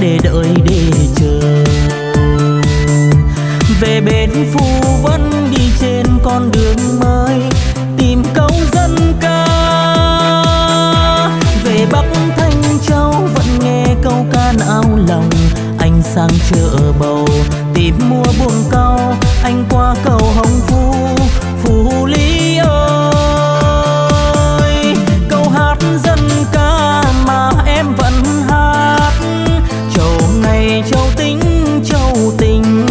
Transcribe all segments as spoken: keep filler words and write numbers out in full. để đợi để chờ. Về bên Phú Vân đi trên con đường mới, tìm câu dân ca. Về Bắc Thanh Châu vẫn nghe câu ca não lòng. Anh sang chợ Bầu tìm mua buồng cau, anh qua cầu Hồng Phú, Phú Lý ơi. Câu hát dân ca mà em vẫn hát, châu này châu tính châu tình.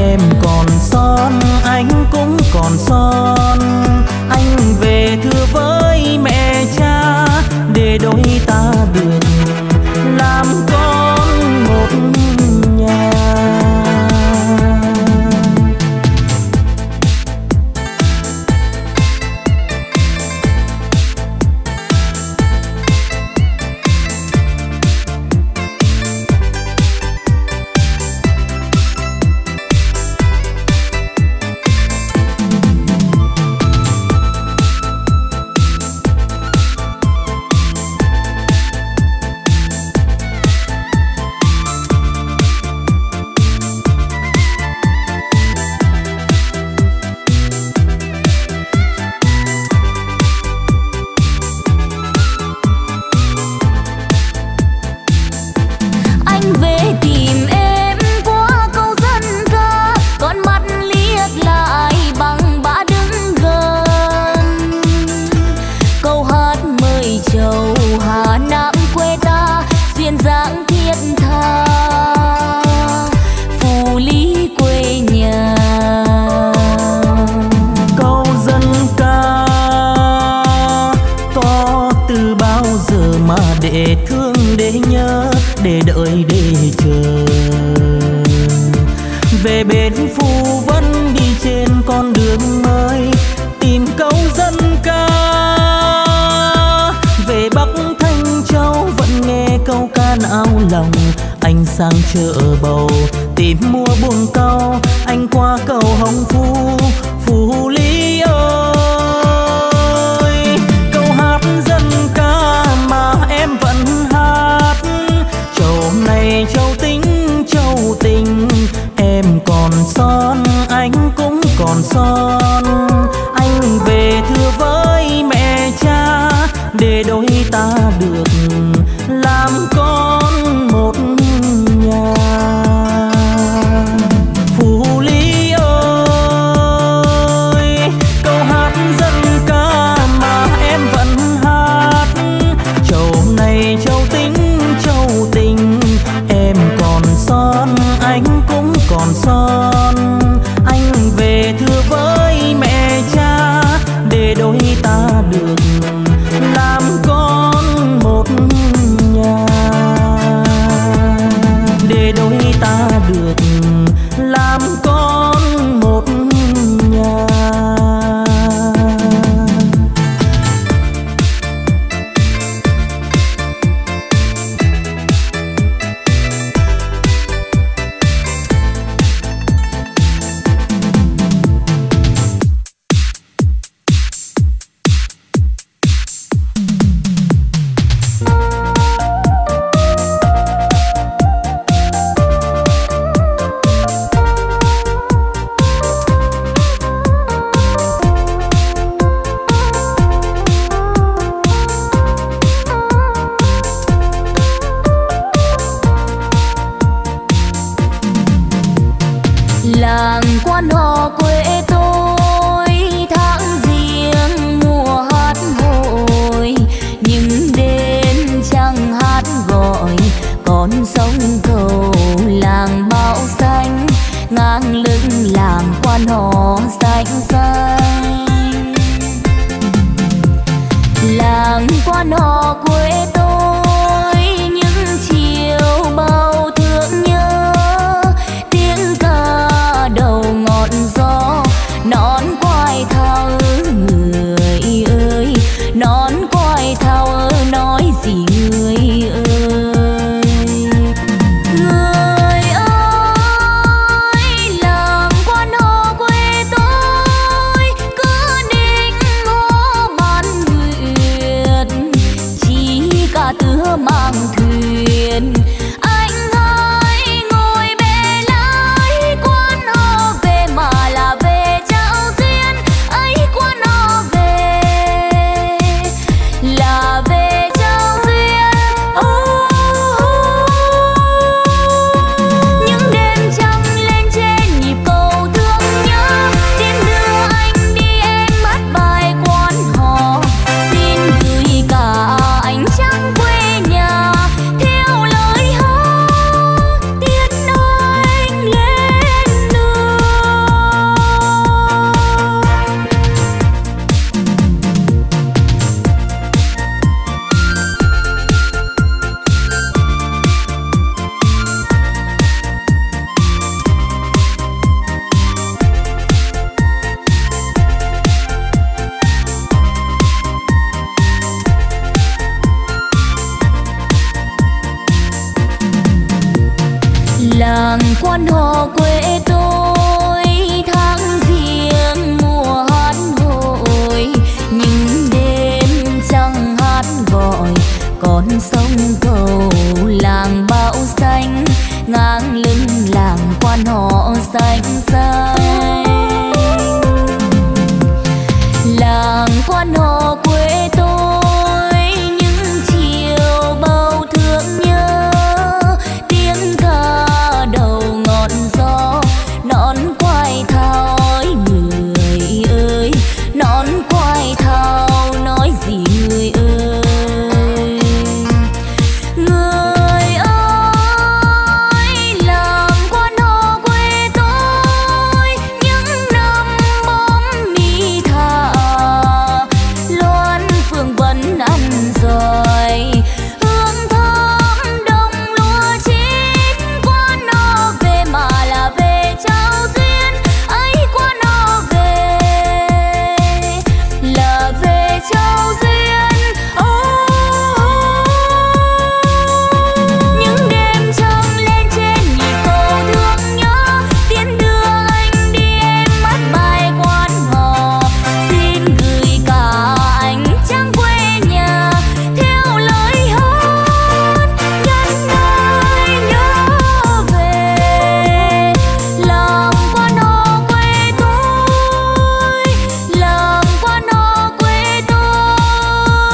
Em còn son, anh cũng còn son. Anh về thưa với mẹ cha để đôi ta đường làm con một nhà. Sang chợ Bầu tìm mua buồng cau, anh qua cầu Hồng Phú, Phú Lý ơi. Câu hát dân ca mà em vẫn hát, châu này châu tính châu tình. Em còn son, anh cũng còn son. Anh về thưa với mẹ cha để đôi ta được làm con một nhà. Phú Lý ơi, câu hát dân ca mà em vẫn hát, châu này châu tính châu tình. Em còn son, anh cũng còn son. Anh về thưa với mẹ cha để đôi ta được làm con một nhà. Để đôi ta được làm con một nhà. làng Quan Họ quê tôi, tháng riêng mùa hát hội, những đêm trăng hát gọi con sông cầu làng bão xanh, ngang lưng làng Quan Họ xanh xanh. Làng Quan Họ quê tôi, những chiều bao thương nhớ, tiếng ca đầu ngọn gió, nón quai thao người ơi, nón quai thao nói gì người ơi. Người ơi, làng Quan Họ quê tôi, những năm bom mì thả, Loan Phường vẫn ăn giỏi. Hương thơm đồng lúa chín, Quan Họ về mà là về trao duyên ấy, Quan Họ về là về trao duyên. Oh, những đêm trăng lên trên nhịp cầu thương nhớ, tiến đưa anh đi em mắt bài Quan Họ, xin gửi cả ánh trăng quê nhà theo lời hát nhân ơi nhớ về. Làng Quan Họ quê tôi, làng Quan Họ quê tôi, làng Quan Họ quê tôi, làng Quan Họ quê tôi. Em xa anh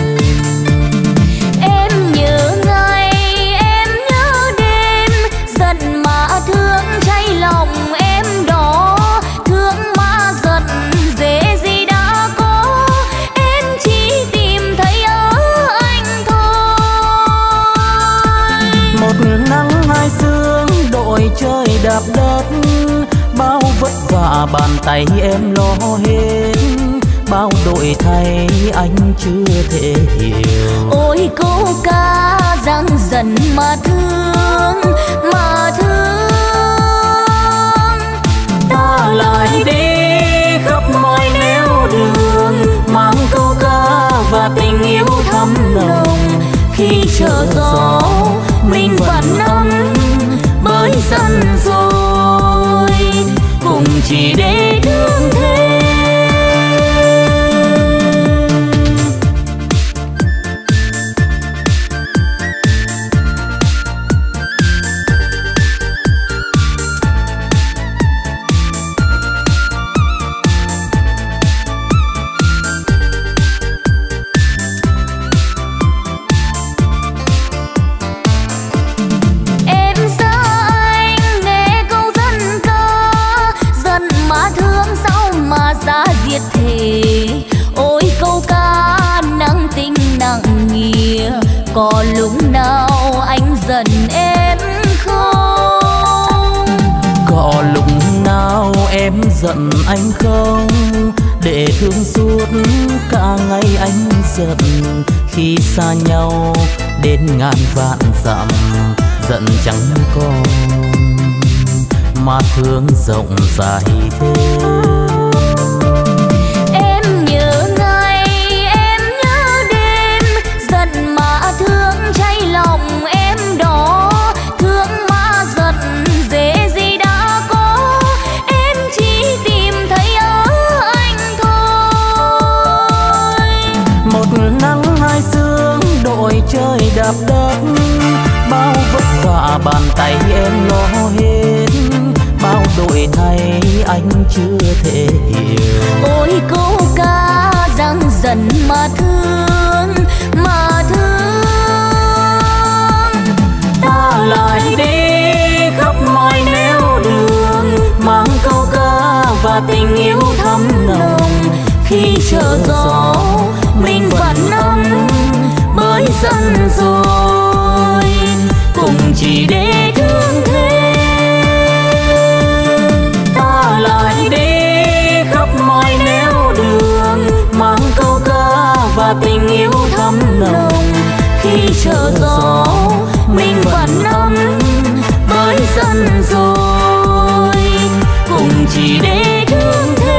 cả ngày anh giận, khi xa nhau đến ngàn vạn dặm, giận chẳng còn mà thương rộng dài thế. Em nhớ ngày, em nhớ đêm, giận mà thương cháy lòng em đó, thương mà giận dễ gì đã có, em chỉ tìm thấy ở anh thôi. Một nắng hai sương đội trời đạp đất, bao vất vả bàn tay em lo hết, bao đổi thay anh chưa thể hiểu. Ôi câu ca rằng dần mà thương, mà thương ta lại đi khắp mọi nẻo đường, mang câu ca và tình yêu thắm nồng, khi chờ gió mình vẫn ấm bởi dần rồi cùng chỉ để thương thế. Em xa anh nghe câu dân ca, dân mà thương sao mà ra Việt thề. Ôi câu ca nặng tình nặng nghĩa, có lúc nào anh giận em không? Có lúc nào em giận anh không? Để thương suốt cả ngày anh giận, khi xa nhau đến ngàn vạn dặm, giận chẳng còn mà thương rộng dài thế. Em nhớ ngày, em nhớ đêm, giận lội chơi đạp đất, bao vất vả bàn tay em lo hết, bao đổi thay anh chưa thể hiểu. Ôi câu ca giang dần mà thương, mà thương ta lại đi khắp mọi nẻo đường, mang câu ca và tình yêu thắm nồng. Khi chờ gió mình vẫn nắm bởi dần rồi cùng chỉ để thương thế. Ta lại đi khắp mọi nẻo đường, mang câu ca và tình yêu thắm nồng. Khi chờ gió mình vẫn nắm bởi dần rồi cùng chỉ để thương thế.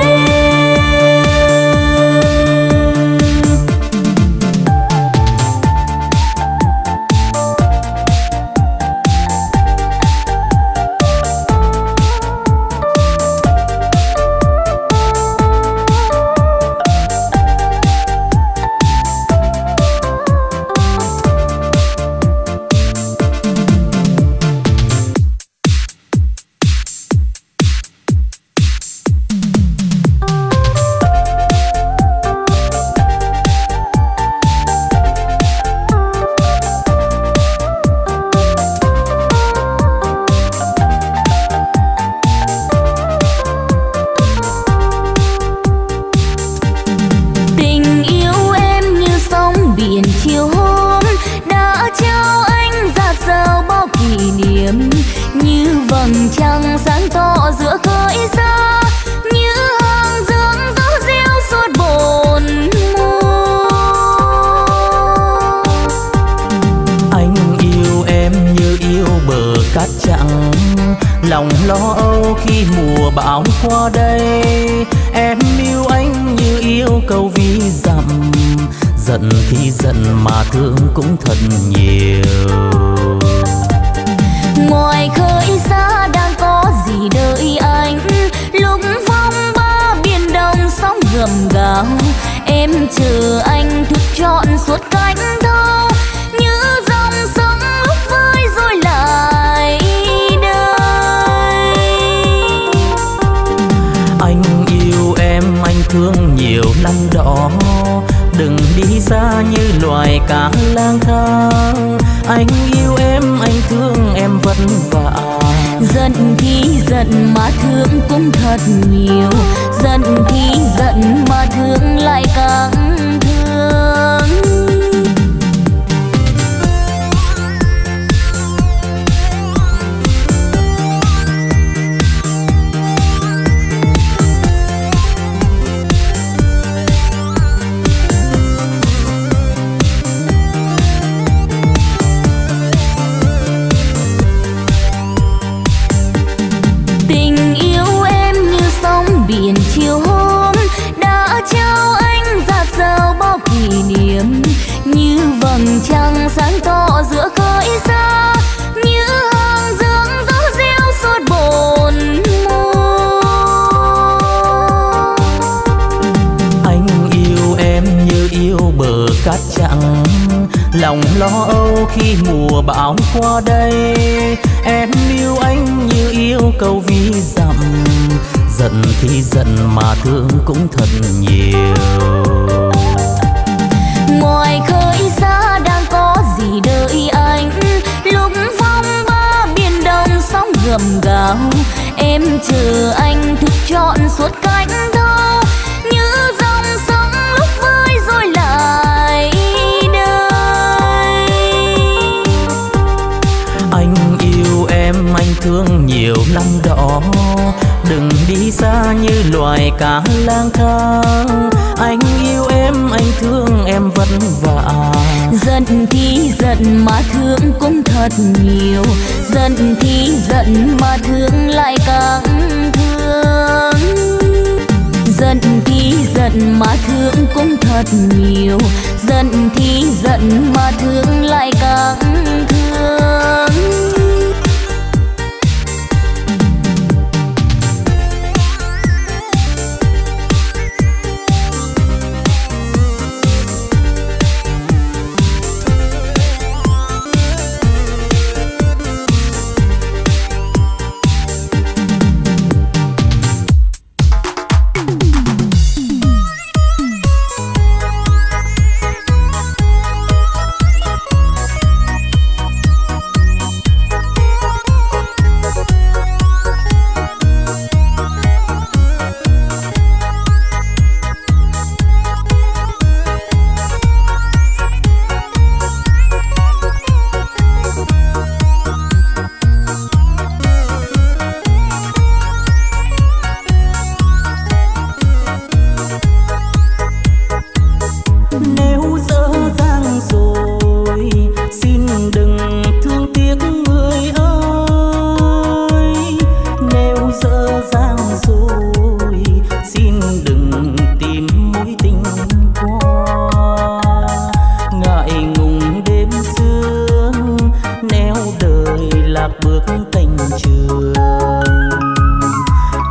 bước cánh trường,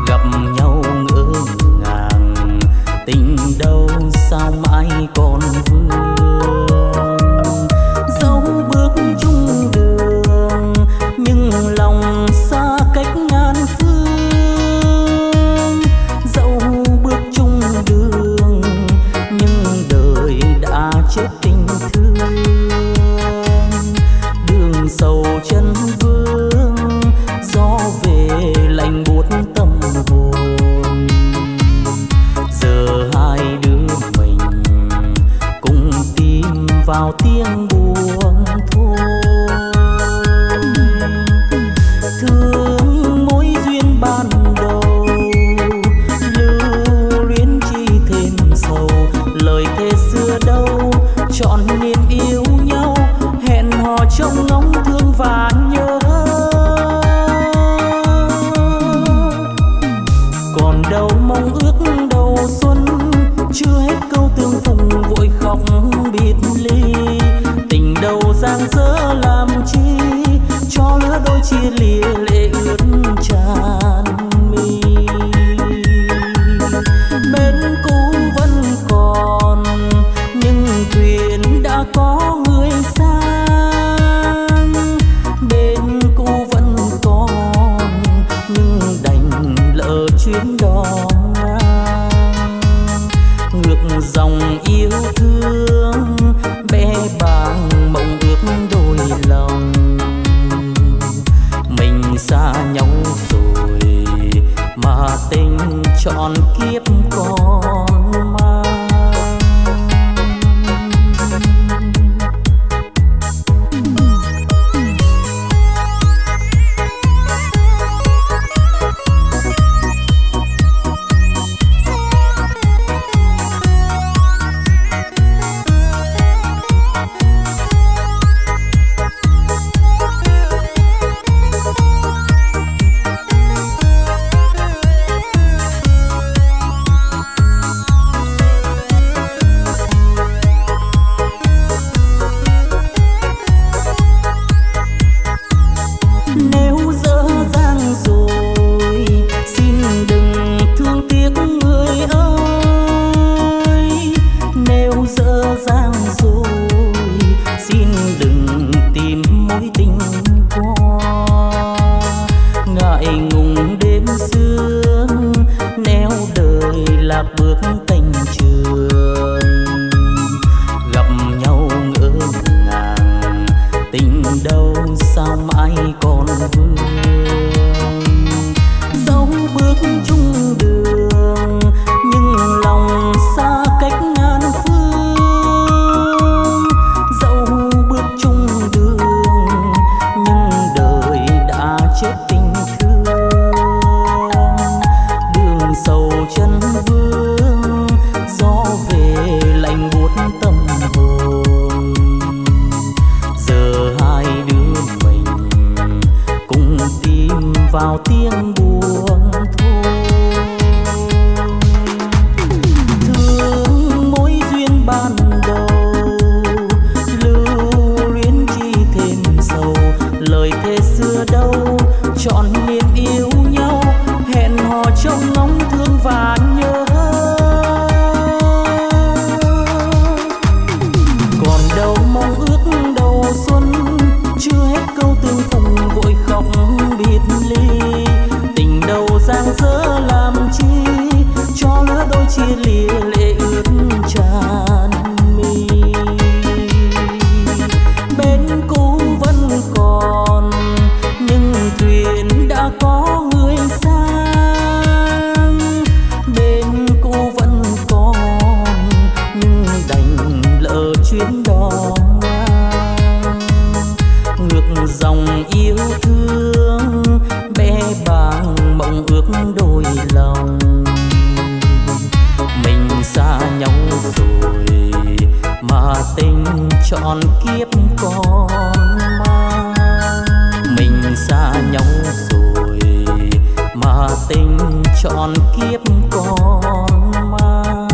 gặp nhau ngỡ ngàng tình đâu sao mãi còn vương. Dẫu bước chung đường nhưng lòng xa cách ngàn phương, dẫu bước chung đường nhưng đời đã chết tình thương. Đường sầu chân vương gió về lạnh buốt tâm hồn, giờ hai đứa mình cùng tìm vào tiếng buồn thôi. Thương mối duyên ban đầu lưu luyến chi thêm sầu, lời thề xưa đâu chọn niềm yêu nhau, hẹn hò trong ngóng thương và nhớ. Còn đâu mong ước đầu xuân chưa hết câu tương phùng vội khóc biệt ly, tình đầu dang dở làm chi cho lứa đôi chia lìa lệ ướt tràn mi. Bên cũ vẫn còn nhưng thuyền đã có người sang, bên cũ vẫn còn nhưng đành lỡ chuyến đò ngang. Ngược dòng yêu thương bé bàng mộng ước đôi lòng, mình xa nhau rồi mà tình trọn kiếp còn mang.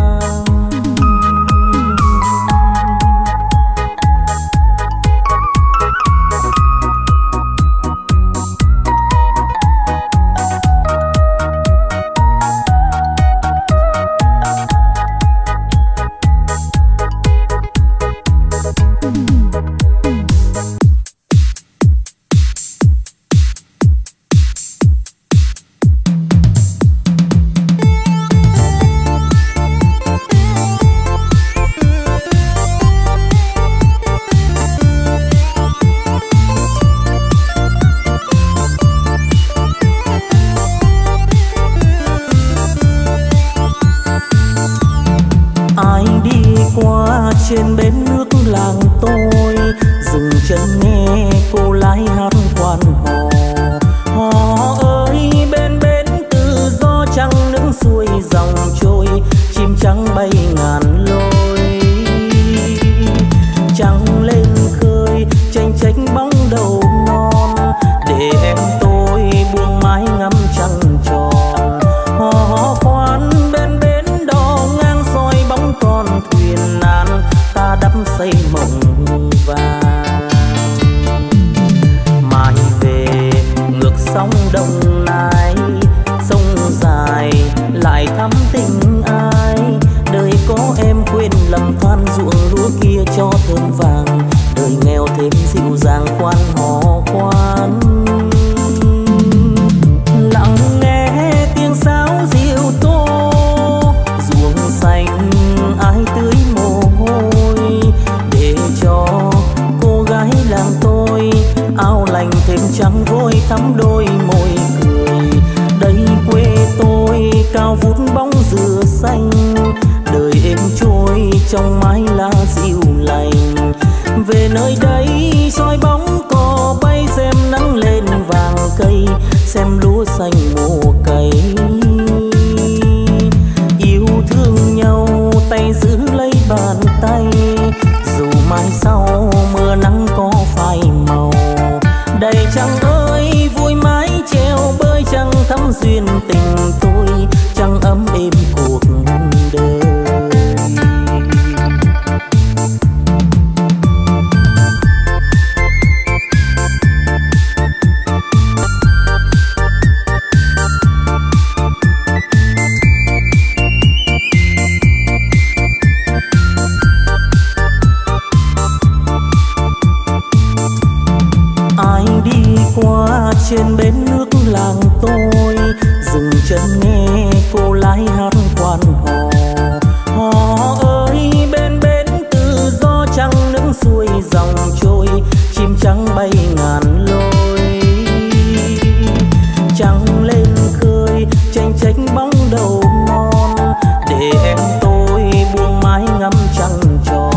trắng lên khơi chênh chênh bóng đầu non, để em tôi buông mái ngắm trăng tròn. Hò hò khoan bên bến đò ngang soi bóng con thuyền nan, ta đắm say mộng vàng. Mai về ngược sóng Đông Nai, sông dài lại thắm tình ai. Đời có em quên lầm than ruộng lúa kia cho thơm vàng, đời nghèo thêm dịu dàng quan họ quan. Lặng nghe tiếng sáo diều tô, ruộng xanh ai tưới mồ hôi, để cho cô gái làng tôi ao lành thêm trắng vôi thắm đôi môi cười. Đây quê tôi cao vút bóng dừa xanh, đời em trôi trong mái lá dịu lành. Về nơi đây soi bóng cỏ bay, xem nắng lên vàng cây, xem lúa xanh mùa cày. Yêu thương nhau tay giữ lấy bàn tay, dù mai sau mưa nắng có phai màu. Đầy trăng ơi vui mái treo bơi, trăng thắm duyên tình tôi, trăng ấm êm cuộc đời. Trên bến nước làng tôi dừng chân nghe cô lái hát quan họ. Họ ơi bên bến tự do trăng nắng xuôi dòng trôi, chim trắng bay ngàn lối. Trăng lên khơi chênh chênh bóng đầu non, để em tôi buông mái ngắm trăng tròn.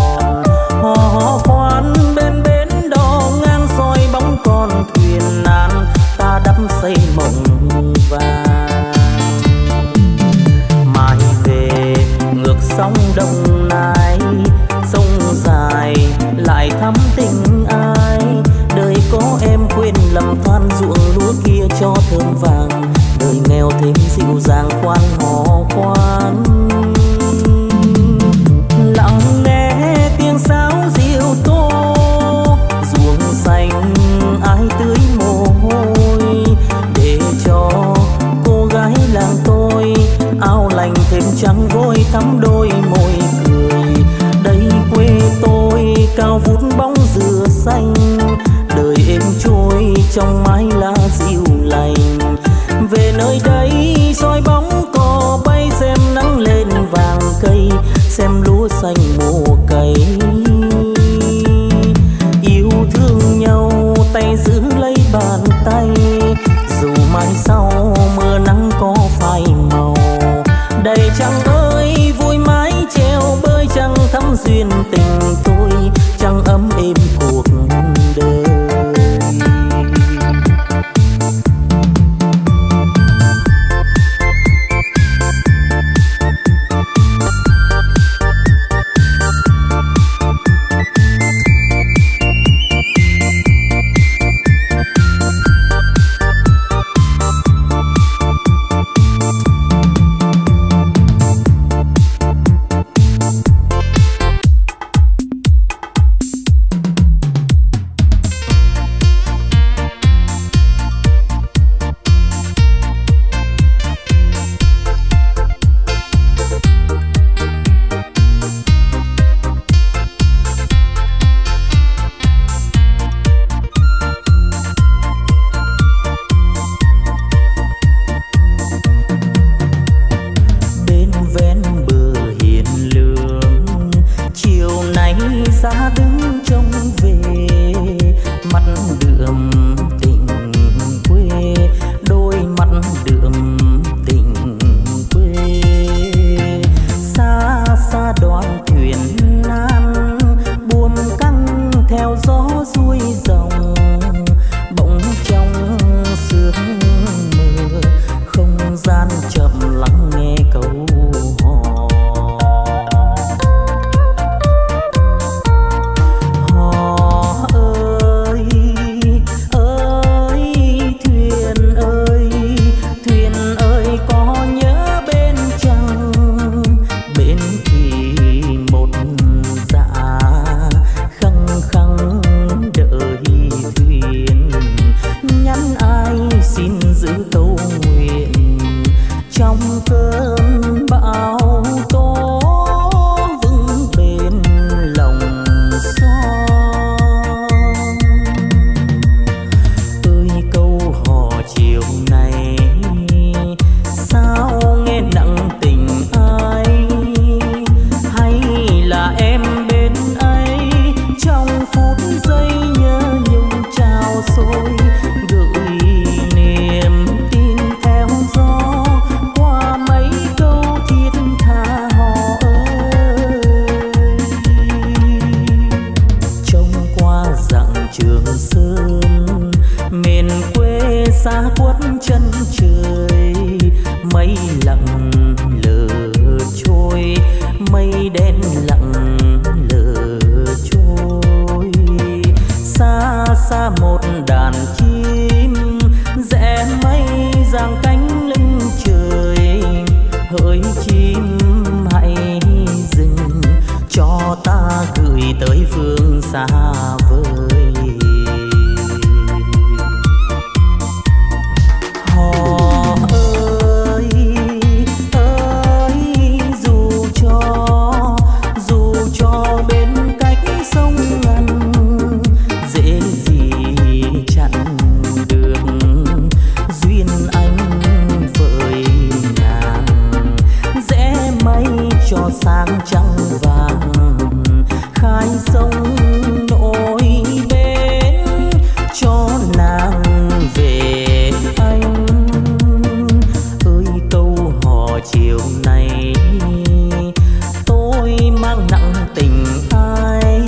Họ khoan bên bến đò ngang soi bóng con thuyền nan, ta đắm say mộng vàng. Mai về ngược sóng Đông Nai, sông dài lại thắm tình ai. Đời có em quên lầm than ruộng lúa kia cho thơm vàng, đời nghèo thêm dịu dàng quan họ quan. Lặng nghe tiếng sáo diều tô, ruộng xanh ai tưới mồ hôi, cho cô gái làng tôi ao lành thêm trắng vôi thắm đôi môi cười. Đây quê tôi cao vút bóng dừa xanh, đời em trôi trong mái lá dịu lành. Về nơi đây soi bóng cỏ bay, xem nắng lên vàng cây, xem lúa xanh mùa cày. Yêu thương nhau tay giữ lấy bàn tay, dù mai sau mưa nắng có phai màu. Đầy trăng ơi vui mái treo bơi, trăng thắm duyên tình tôi, trăng ấm êm cuộc đời. xa khuất chân trời, mây lặng lờ trôi, mây đen lặng lờ trôi. Xa xa một đàn chim rẽ mây giang cánh lưng trời. Hỡi chim hãy dừng cho ta gửi tới phương xa vời. Sáng trăng vàng khai sông nỗi bến cho nàng về anh. Ơi câu hò chiều này tôi mang nặng tình ai,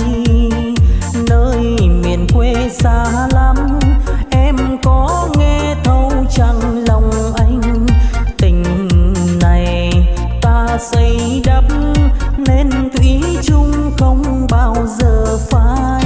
nơi miền quê xa lắm em có nghe thấu chăng lòng anh. Tình này ta xây đắp nên thủy chung không bao giờ phai.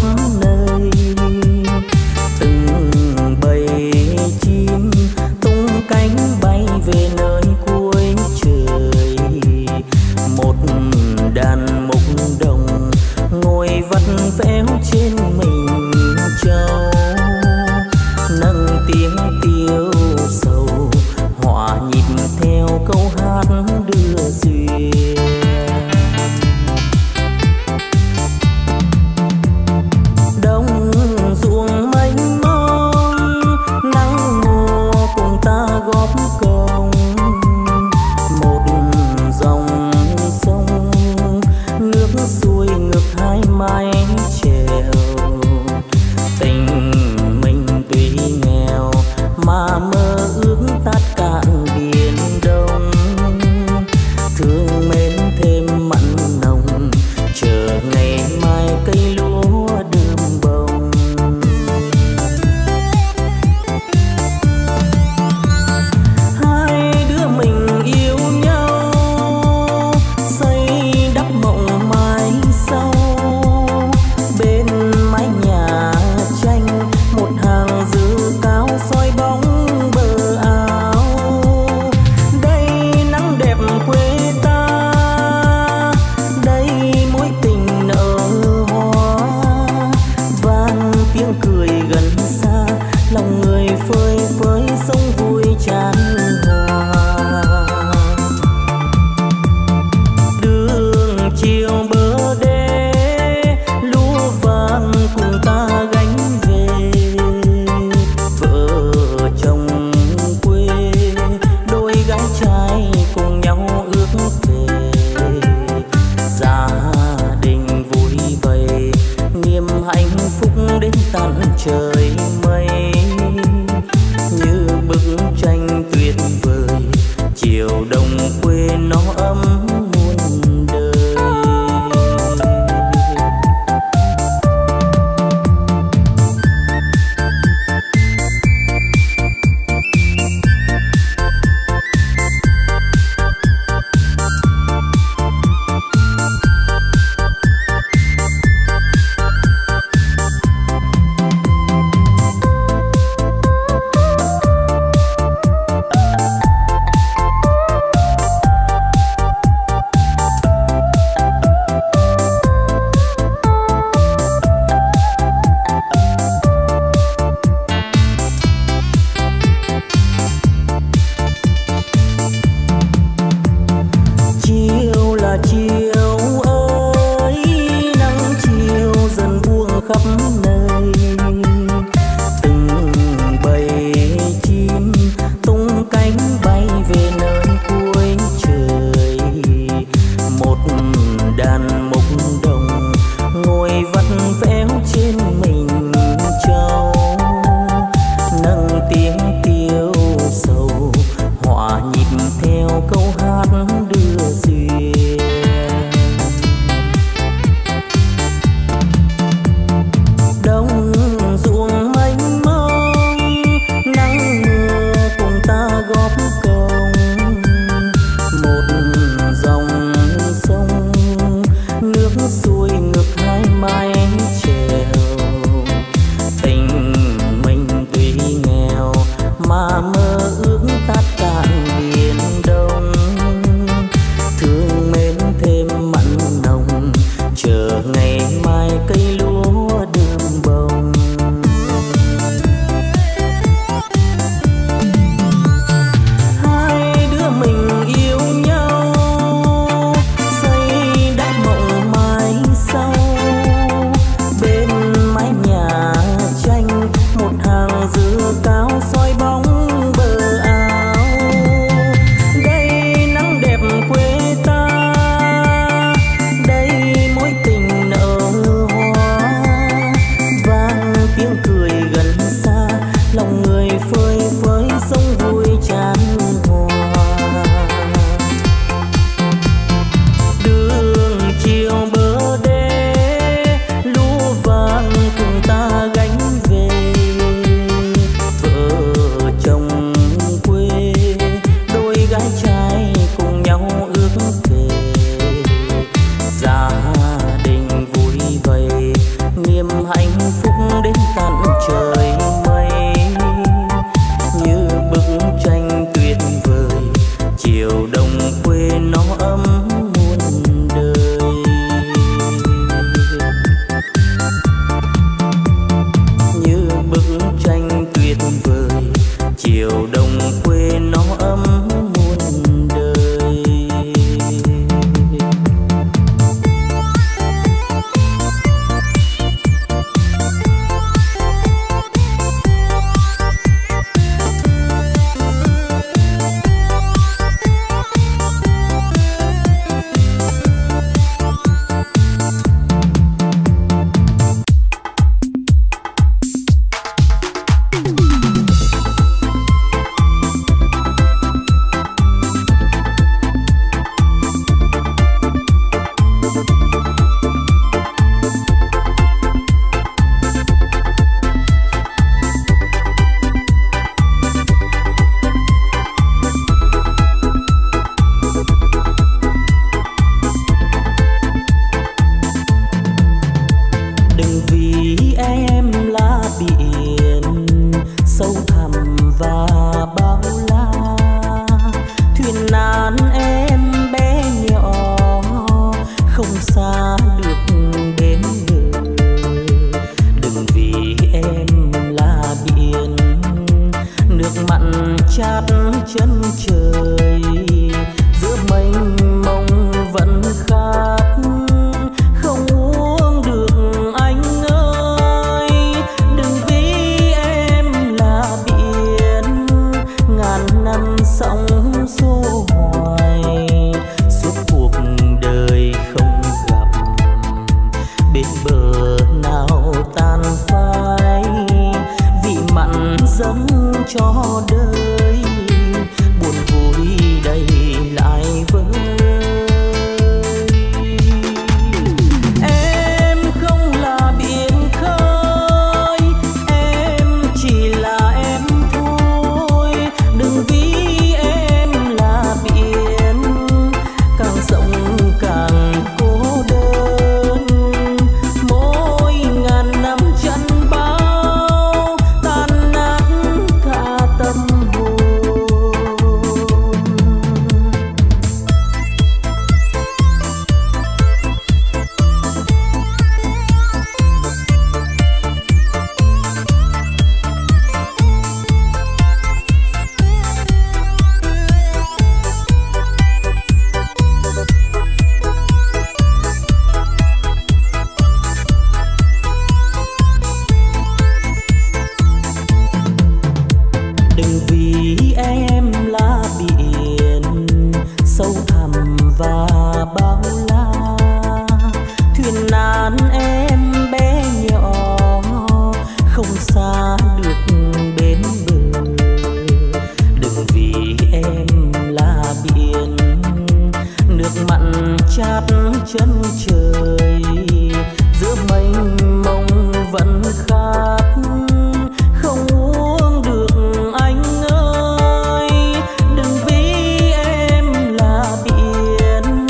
Hãy trời mây như bức tranh tuyệt vời, chiều đồng quê nó ấm muôn đời. Sống số hoài suốt cuộc đời không gặp chân trời giữa mênh mông vẫn khát không uống được anh ơi. Đừng vì em là biển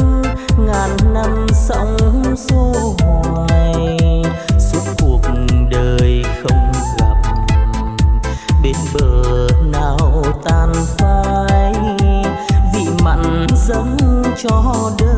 ngàn năm sóng xô hoài, suốt cuộc đời không gặp bên bờ nào tan phai, vị mặn giống cho đời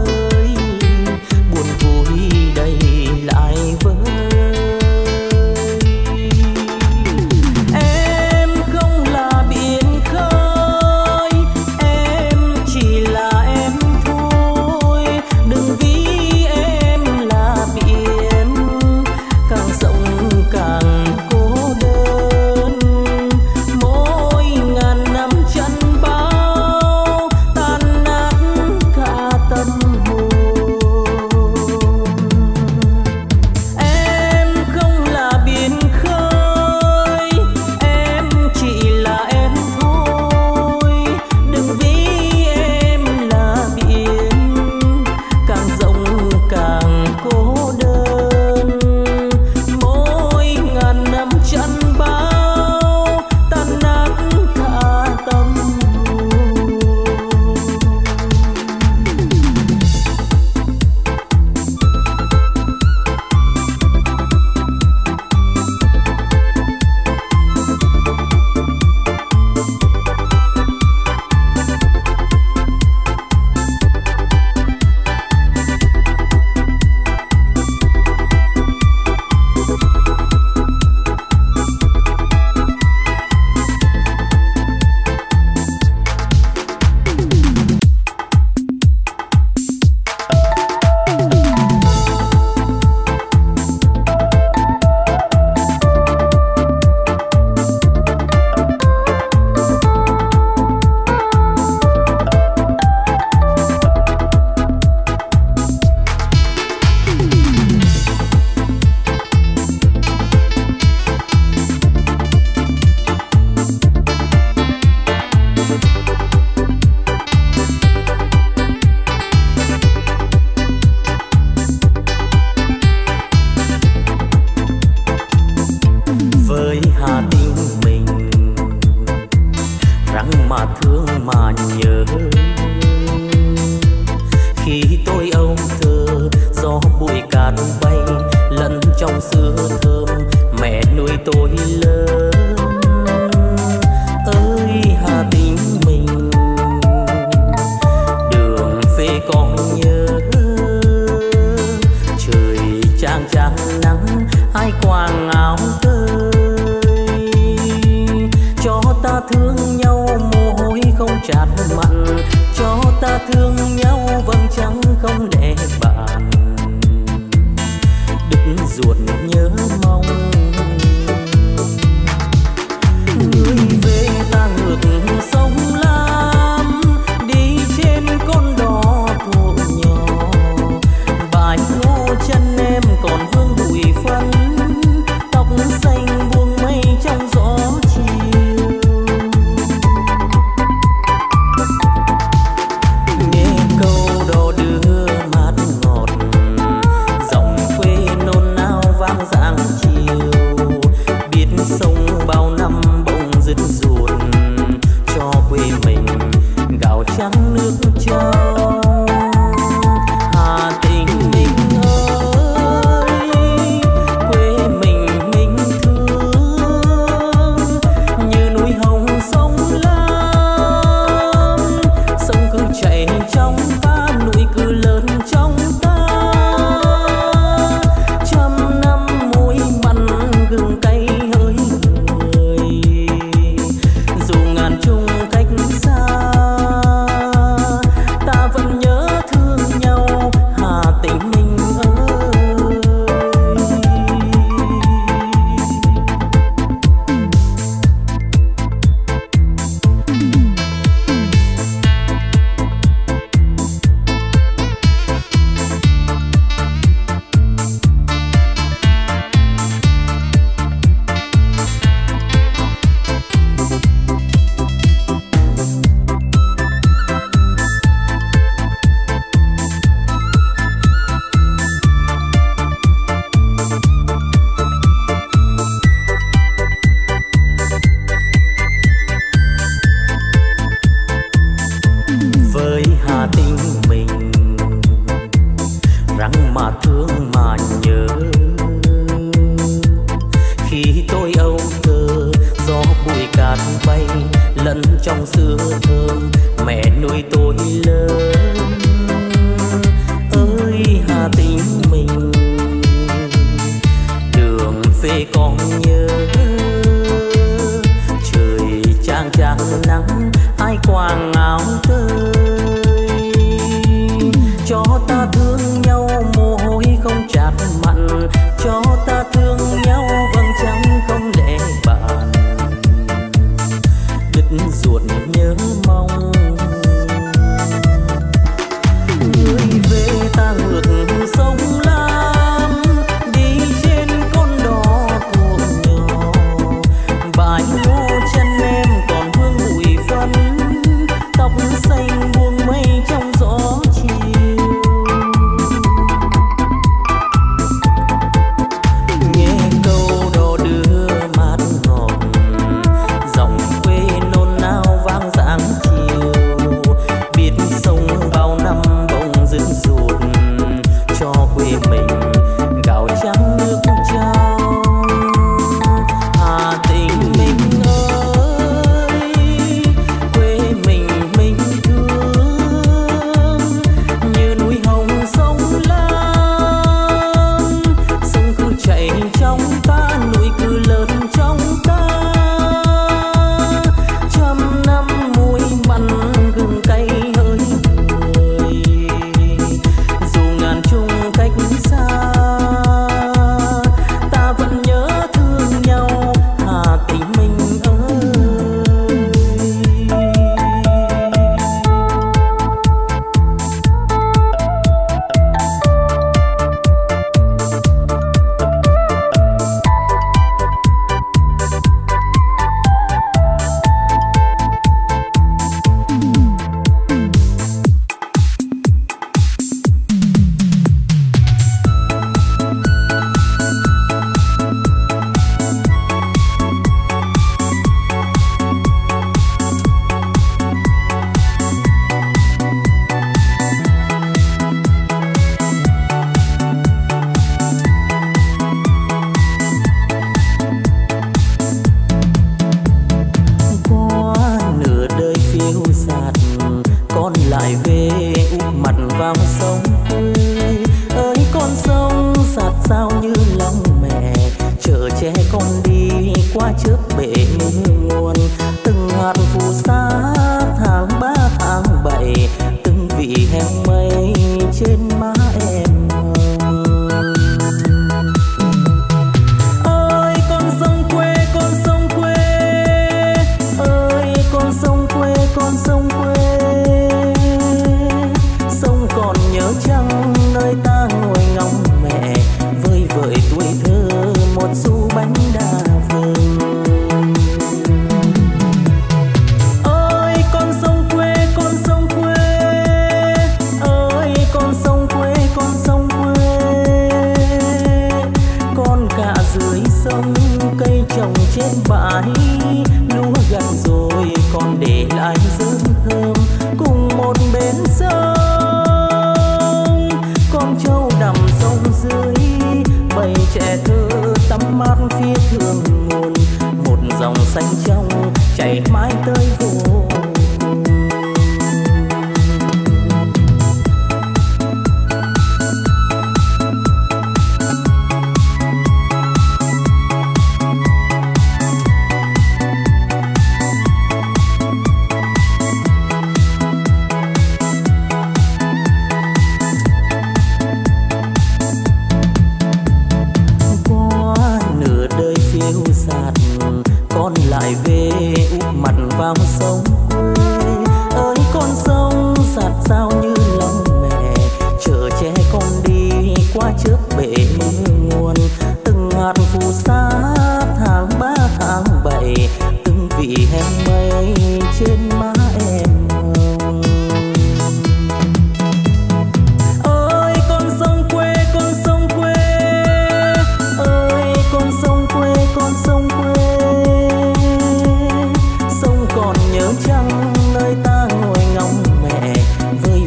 trắng nước cho Hà Tĩnh mình ơi. mà thương mà nhớ. Khi tôi âu thơ gió bụi cát bay lẫn trong xưa thơm mẹ nuôi tôi lớn. Ơi Hà Tĩnh mình đường về con nhớ. Trời chang chang nắng ai quàng áo tơi cho ta thương nhau mồ hôi không chát mặn cho ta thương nhau vầng trăng không lệ bàn đứt ruột nhớ mong. Người về ta ngược sông Lam đi trên con đò cồn nhỏ bãi ngô chân em còn hương bụi phân tóc xanh buông mây trong gió chiều. Nghe câu đò đưa mát ngọt dòng quê nôn nao vang dáng chiều biết sông bao năm bỗng dứt ruột cho quê mình gạo trắng nước trong Hà Tĩnh mình ơi quê mình mình thương như núi hồng sông Lam sông cứ chảy trong ta núi cứ lớn trong ta trăm năm muối mặn gừng cay hỡi người dù ngàn chung cách xa ta vẫn nhớ thương nhau Hà Tĩnh mình ơi.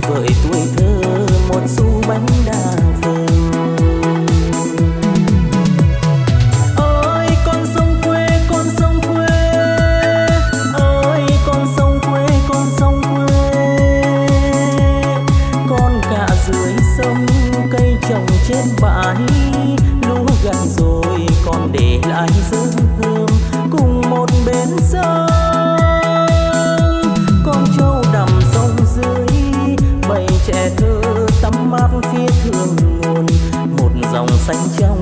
Tuổi thơ một xu bánh đa vừng trên bãi lũ gần rồi còn để lại dấu hương cùng một bến sông. Con trâu nằm sông dưới bầy trẻ thơ tắm mát phía thượng nguồn một dòng xanh trong